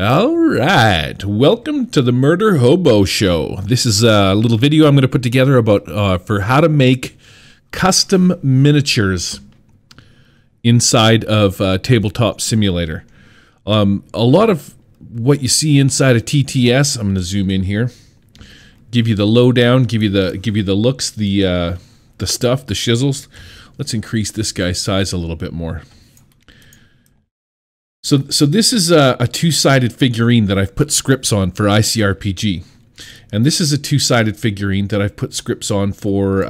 Alright, welcome to the Murder Hobo Show. This is a little video I'm going to put together about for how to make custom miniatures inside of Tabletop Simulator. A lot of what you see inside of TTS, I'm going to zoom in here, give you the lowdown, give you the looks, the stuff, the shizzles. Let's increase this guy's size a little bit more. So this is a two-sided figurine that I've put scripts on for ICRPG, and this is a two-sided figurine that I've put scripts on for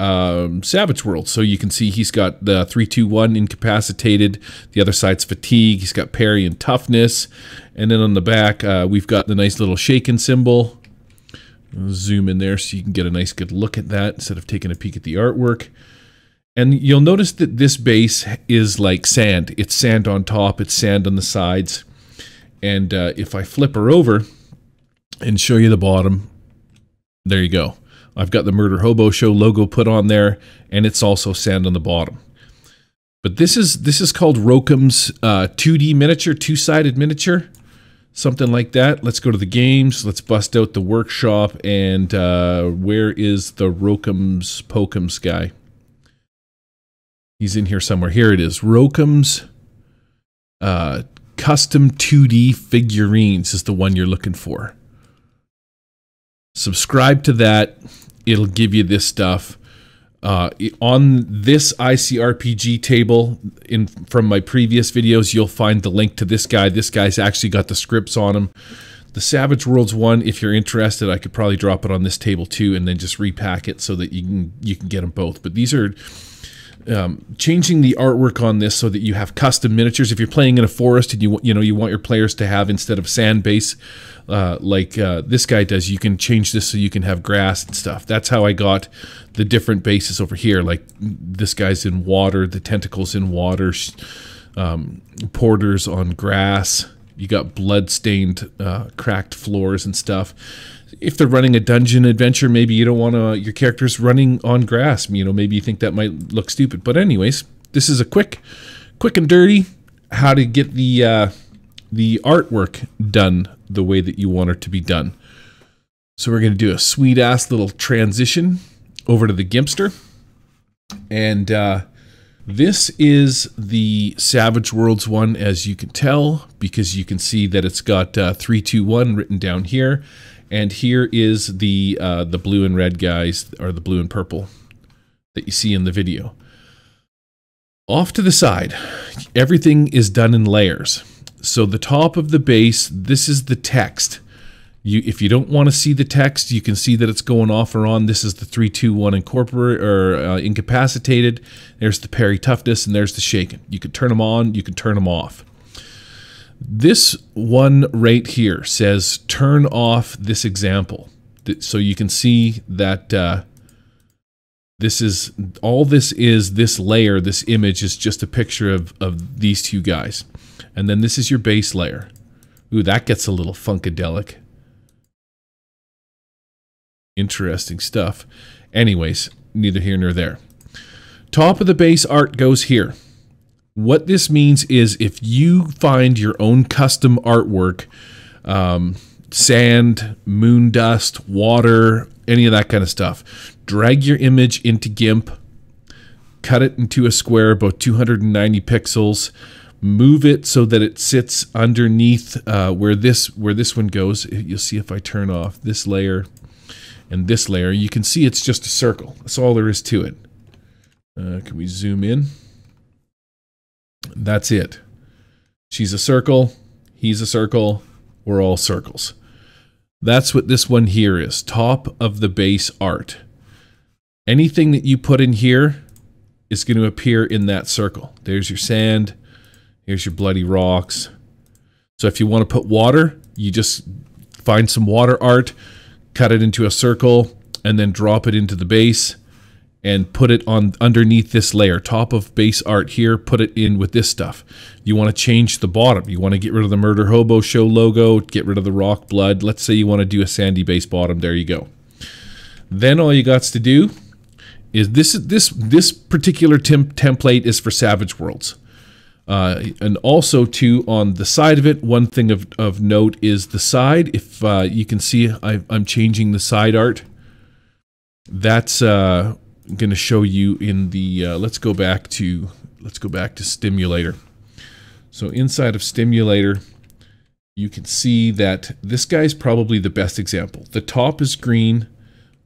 Savage Worlds. So you can see he's got the 3-2-1 incapacitated, the other side's fatigue, he's got parry and toughness, and then on the back we've got the nice little shaken symbol. I'll zoom in there so you can get a nice good look at that instead of taking a peek at the artwork. And you'll notice that this base is like sand. It's sand on top, it's sand on the sides. And if I flip her over and show you the bottom, there you go. I've got the Murder Hobo Show logo put on there, and it's also sand on the bottom. But this is called Rokums 2D miniature, two-sided miniature, something like that. Let's go to the games. Let's bust out the workshop, and where is the Rokums Pokums guy? He's in here somewhere. Here it is. Rokums Custom 2D Figurines is the one you're looking for. Subscribe to that. It'll give you this stuff. On this ICRPG table from my previous videos, you'll find the link to this guy. This guy's actually got the scripts on him. The Savage Worlds one, if you're interested, I could probably drop it on this table too and then just repack it so that you can get them both. But these are... changing the artwork on this so that you have custom miniatures. If you're playing in a forest and you want your players to have, instead of sand base like this guy does, you can change this so you can have grass and stuff. That's how I got the different bases over here. Like this guy's in water, the tentacles in water, porters on grass. You got blood-stained, cracked floors and stuff. If they're running a dungeon adventure, maybe you don't want your characters running on grass. You know, maybe you think that might look stupid. But anyways, this is a quick and dirty how to get the artwork done the way that you want it to be done. So we're going to do a sweet ass little transition over to the Gimpster, and this is the Savage Worlds one, as you can tell, because you can see that it's got 3-2-1 written down here. And here is the blue and red guys, or the blue and purple that you see in the video. Off to the side, everything is done in layers. So the top of the base, this is the text. If you don't want to see the text, you can see that it's going off or on. This is the 3-2-1 incorporate or incapacitated. There's the parry toughness, and there's the shaken. You can turn them on, you can turn them off. This one right here says turn off this example, so you can see that this is all. This is this layer. This image is just a picture of these two guys, and then this is your base layer. Ooh, that gets a little funkadelic. Interesting stuff. Anyways, neither here nor there. Top of the base art goes here. What this means is if you find your own custom artwork, sand, moon dust, water, any of that kind of stuff, drag your image into GIMP, cut it into a square about 290 pixels, move it so that it sits underneath where this one goes. You'll see if I turn off this layer and this layer, you can see it's just a circle. That's all there is to it. Can we zoom in? That's it. She's a circle, he's a circle, we're all circles. That's what this one here is, top of the base art. Anything that you put in here is going to appear in that circle. There's your sand, here's your bloody rocks. So if you want to put water, you just find some water art, cut it into a circle, and then drop it into the base and put it on underneath this layer, top of base art here, put it in with this stuff. You want to change the bottom. You want to get rid of the Murder Hobo Show logo, get rid of the rock blood. Let's say you want to do a sandy base bottom. There you go. Then all you got to do is this particular template is for Savage Worlds. And also too, on the side of it, one thing of note is the side. If you can see, I'm changing the side art. That's going to show you in the. Let's go back to Stimulator. So inside of Stimulator, you can see that this guy's probably the best example. The top is green,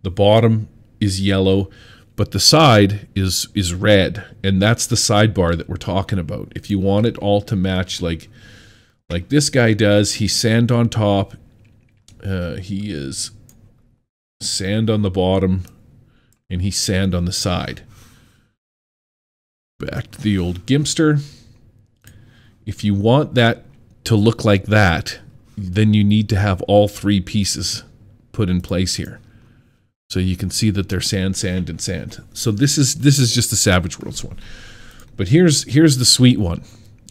the bottom is yellow, but the side is red, and that's the sidebar that we're talking about. If you want it all to match like this guy does, he's sand on top, he is sand on the bottom, and he's sand on the side. Back to the old Gimpster. If you want that to look like that, then you need to have all three pieces put in place here. So you can see that they're sand, sand, and sand. So this is just the Savage Worlds one. But here's the sweet one.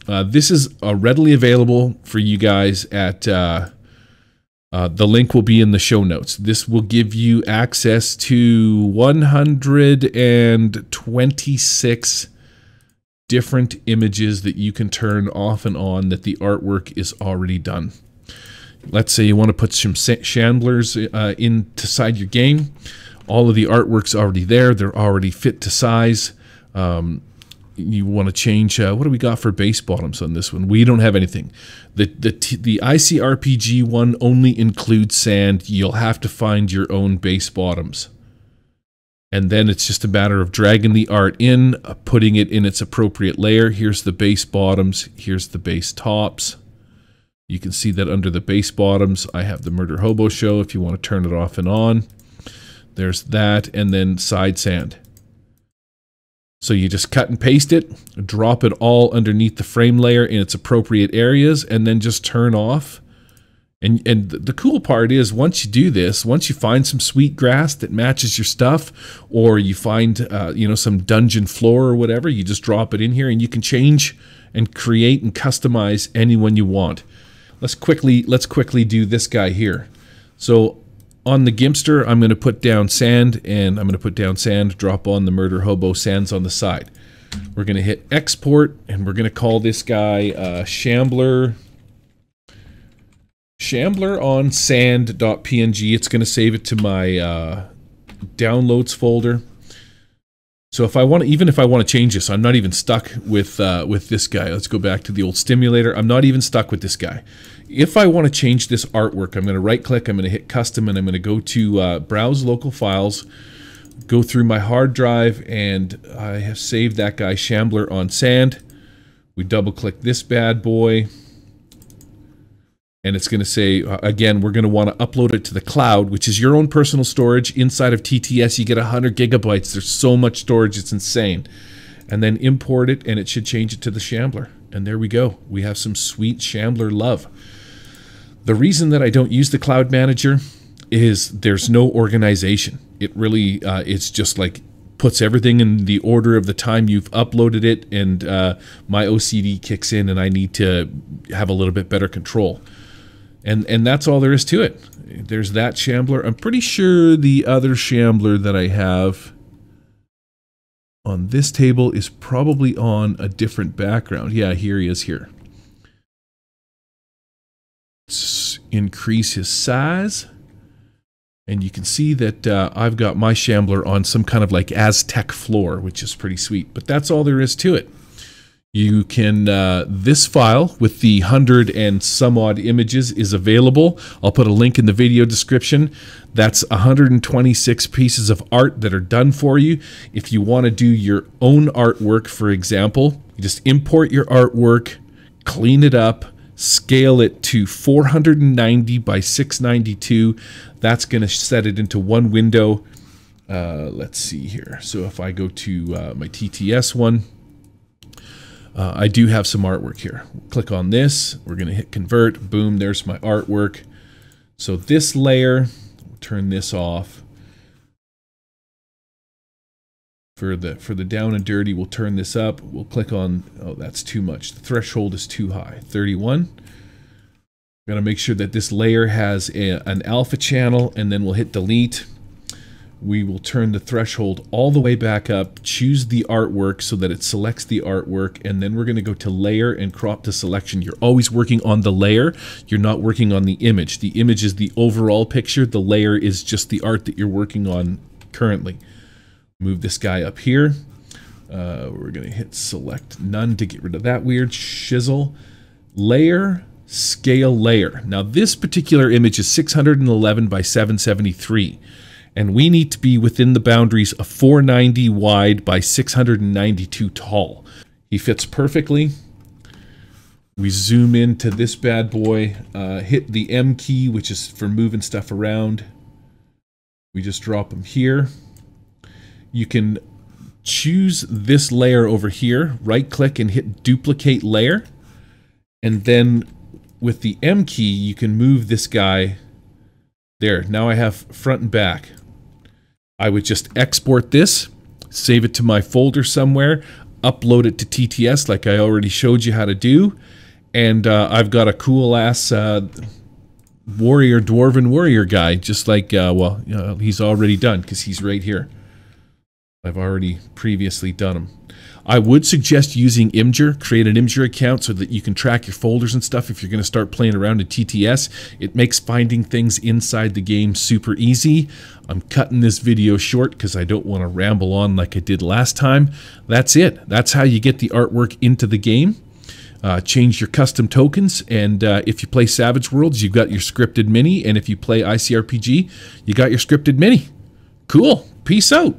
This is readily available for you guys at the link will be in the show notes. This will give you access to 126 different images that you can turn off and on that the artwork is already done. Let's say you want to put some shamblers inside your game. All of the artwork's already there. They're already fit to size. You want to change, what do we got for base bottoms on this one? We don't have anything. The ICRPG one only includes sand. You'll have to find your own base bottoms. And then it's just a matter of dragging the art in, putting it in its appropriate layer. Here's the base bottoms. Here's the base tops. You can see that under the base bottoms, I have the Murder Hobo Show if you want to turn it off and on. There's that, and then side sand. So you just cut and paste it, drop it all underneath the frame layer in its appropriate areas, and then just turn off. And the cool part is once you do this, once you find some sweet grass that matches your stuff, or you find you know, some dungeon floor or whatever, you just drop it in here and you can change and create and customize anyone you want. Let's quickly do this guy here. So on the Gimpster, I'm going to put down sand, and I'm going to put down sand, drop on the Murder Hobo, sands on the side. We're going to hit export, and we're going to call this guy Shambler on sand.png. It's going to save it to my downloads folder. So if I want to, even if I want to change this, I'm not even stuck with this guy. Let's go back to the old Stimulator. I'm not even stuck with this guy. If I want to change this artwork, I'm going to right click, I'm going to hit custom, and I'm going to go to browse local files, go through my hard drive, and I have saved that guy Shambler on sand. We double click this bad boy. And it's going to say, again, we're going to want to upload it to the cloud, which is your own personal storage. Inside of TTS, you get 100 gigabytes. There's so much storage, it's insane. And then import it, and it should change it to the Shambler. And there we go. We have some sweet Shambler love. The reason that I don't use the Cloud Manager is there's no organization. It really, it's just like, puts everything in the order of the time you've uploaded it, and my OCD kicks in, and I need to have a little bit better control. And that's all there is to it. There's that Shambler. I'm pretty sure the other Shambler that I have on this table is probably on a different background. Yeah, here he is here. Let's increase his size. And you can see that I've got my Shambler on some kind of like Aztec floor, which is pretty sweet. But that's all there is to it. You can, this file with the 100 and some odd images is available. I'll put a link in the video description. That's 126 pieces of art that are done for you. If you want to do your own artwork, for example, you just import your artwork, clean it up, scale it to 490 by 692. That's going to set it into one window. Let's see here. So if I go to my TTS one, I do have some artwork here. Click on this. We're going to hit convert. Boom, there's my artwork. So this layer, we'll turn this off. For the down and dirty, we'll turn this up. We'll click on, oh, that's too much. The threshold is too high, 31. We're going to make sure that this layer has an alpha channel, and then we'll hit delete. we will turn the threshold all the way back up, choose the artwork so that it selects the artwork, and then we're going to go to layer and crop to selection. You're always working on the layer. You're not working on the image. The image is the overall picture. The layer is just the art that you're working on currently. Move this guy up here. We're going to hit select none to get rid of that weird shizzle. Layer, scale layer. Now this particular image is 611 by 773. And we need to be within the boundaries of 490 wide by 692 tall. He fits perfectly. We zoom into this bad boy, hit the M key, which is for moving stuff around. We just drop him here. You can choose this layer over here, right click and hit duplicate layer. And then with the M key, you can move this guy there. Now I have front and back. I would just export this, save it to my folder somewhere, upload it to TTS like I already showed you how to do, and I've got a cool ass warrior, dwarven warrior guy, just like, well, you know, he's already done because he's right here. I've already previously done him. I would suggest using Imgur. Create an Imgur account so that you can track your folders and stuff if you're going to start playing around in TTS. It makes finding things inside the game super easy. I'm cutting this video short because I don't want to ramble on like I did last time. That's it. That's how you get the artwork into the game. Change your custom tokens, and if you play Savage Worlds, you've got your scripted mini, and if you play ICRPG, you got your scripted mini. Cool. Peace out.